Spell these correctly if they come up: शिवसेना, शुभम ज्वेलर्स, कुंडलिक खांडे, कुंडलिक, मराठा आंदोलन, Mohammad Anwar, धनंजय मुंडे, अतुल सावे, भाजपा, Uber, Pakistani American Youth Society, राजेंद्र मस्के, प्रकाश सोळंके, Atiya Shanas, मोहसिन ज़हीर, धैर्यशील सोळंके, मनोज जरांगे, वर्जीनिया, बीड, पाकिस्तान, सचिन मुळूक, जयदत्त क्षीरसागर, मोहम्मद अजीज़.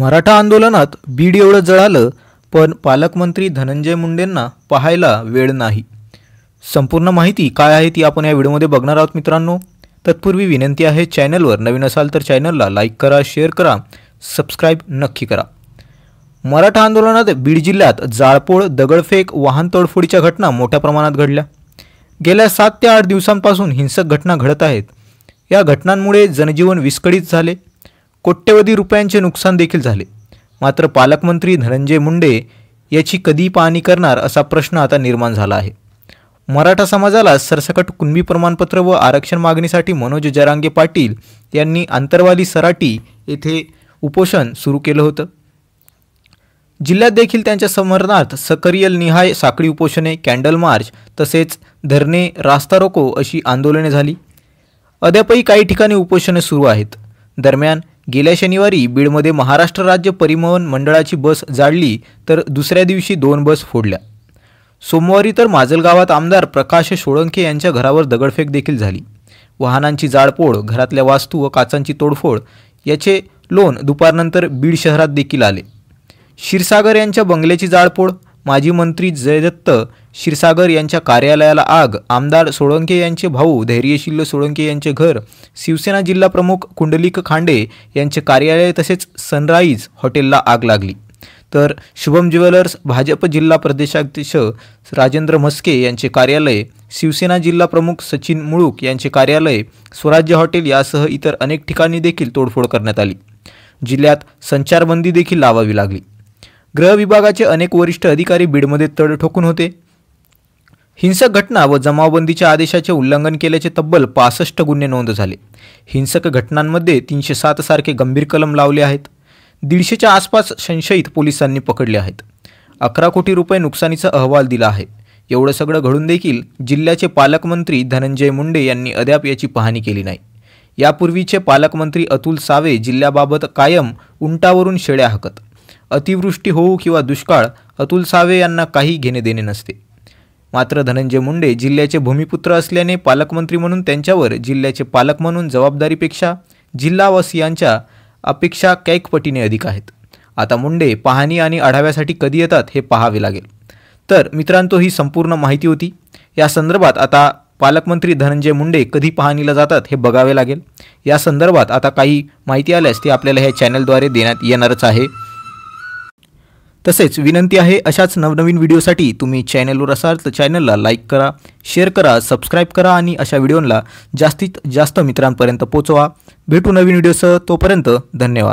मराठा आंदोलनात बीड एवढं जळालं पण पालकमंत्री धनंजय मुंडेंना पाहायला वेळ नाही। संपूर्ण माहिती काय आहे ती आपण या व्हिडिओमध्ये बघणार आहोत मित्रांनो। तत्पूर्वी विनंती आहे, चॅनलवर नवीन असाल तर चॅनलला लाईक करा, शेअर करा, सबस्क्राइब नक्की करा। मराठा आंदोलनात बीड जिल्ह्यात जाळपोळ, दगडफेक, वाहन तोडफोडीच्या घटना मोठ्या प्रमाणात घडल्या। गेल्या 7 ते 8 दिवसांपासून हिंसक घटना घडत आहेत। या घटनांमुळे जनजीवन विस्कळीत झाले, कोट्यवधी रुपयांचे नुकसान देखील झाले। मात्र पालकमंत्री धनंजय मुंडे याची कधी पाहणी करणार असा प्रश्न आता निर्माण झाला आहे। मराठा समाजाला सरसकट कुणबी प्रमाणपत्र व आरक्षण मागणीसाठी मनोज जरांगे पाटील यांनी आंतरवाली सराटी येथे उपोषण सुरू केलं होतं। जिल्ह्यात देखील त्यांच्या समर्थनार्थ सकरियल निहाय साखळी उपोषणे, कॅन्डल मार्च तसेच धरणे, रास्ता रोको अशी आंदोलने झाली। अद्यापही काही ठिकाणी उपोषणे सुरू आहेत। दरम्यान गेल्या शनिवारी बीडमध्ये महाराष्ट्र राज्य परिवहन मंडळाची बस जाळली तर दुसऱ्या दिवशी 2 बस फोडल्या। सोमवारी तर माजलगावात आमदार प्रकाश सोळंके यांच्या घरावर दगडफेक देखील झाली। वाहनांची जाळपोळ, घरातल्या वास्तू व काचांची तोडफोड याचे लोण दुपारनंतर बीड शहरात देखील आले। क्षीरसागर यांच्या बंगल्याची जाळपोळ, माजी मंत्री जयदत्त क्षीरसागर यांच्या कार्यालयाला आग, आमदार सोळंके यांचे भाऊ धैर्यशील सोळंके यांचे घर, शिवसेना जिल्हा प्रमुख कुंडलिक खांडे यांचे कार्यालय तसेच सनराइज हॉटेलला आग लागली। तर शुभम ज्वेलर्स, भाजप जिल्हा प्रदेशाध्यक्ष राजेंद्र मस्के यांचे कार्यालय, शिवसेना जिल्हा प्रमुख सचिन मुळूक यांचे कार्यालय, स्वराज्य हॉटेल यासह इतर अनेक ठिकाणी देखील तोडफोड करण्यात आली। जिल्ह्यात संचारबंदी देखील लावावी लागली। गृह विभागाचे अनेक वरिष्ठ अधिकारी बीडमध्ये तळ ठोकून होते। हिंसक घटना व जमावबंदीच्या आदेशाचे उल्लंघन केल्याचे तब्बल 65 गुन्हे नोंद झाले। हिंसक घटनांमध्ये 307 सारखे गंभीर कलम लावले आहेत। 150च्या आसपास संशयित पोलिसांनी पकडले आहेत। 11 कोटी रुपये नुकसानीचा अहवाल दिला आहे। एवढं सगळं घडून देखील जिल्ह्याचे पालकमंत्री धनंजय मुंडे यांनी अद्याप याची पाहणी केली नाही। यापूर्वीचे पालकमंत्री अतुल सावे जिल्ह्याबाबत कायम उंटावरून शेळ्या हाकत। अतिवृष्टी होऊ किंवा दुष्काळ अतुल सावे यांना काही घेणे देणे नसते। मात्र धनंजय मुंडे जिल्ह्याचे भूमिपुत्र असल्याने पालकमंत्री म्हणून त्यांच्यावर जिल्ह्याचे पालक म्हणून जबाबदारीपेक्षा जिल्हावासियांच्या अपेक्षा कैकपटीने अधिक आहेत। आता मुंडे पाहणी आणि आढाव्यासाठी कधी येतात हे पाहावे लागेल। तर मित्रांनो, ही संपूर्ण माहिती होती। या संदर्भात आता पालकमंत्री धनंजय मुंडे कधी पाहणीला जातात हे बघावे लागेल। या संदर्भात आता काही माहिती आल्यास ती आपल्याला ह्या चॅनलद्वारे देण्यात येणारच आहे। तसेच विनंती आहे, अशाच नवनवीन व्हिडिओसाठी तुम्ही चॅनलवर असाल तर चॅनलला लाईक करा, शेअर करा, सबस्क्राईब करा आणि अशा व्हिडिओला जास्तीत जास्त मित्रांपर्यंत पोहोचवा। भेटू नवीन व्हिडिओसह, तोपर्यंत धन्यवाद।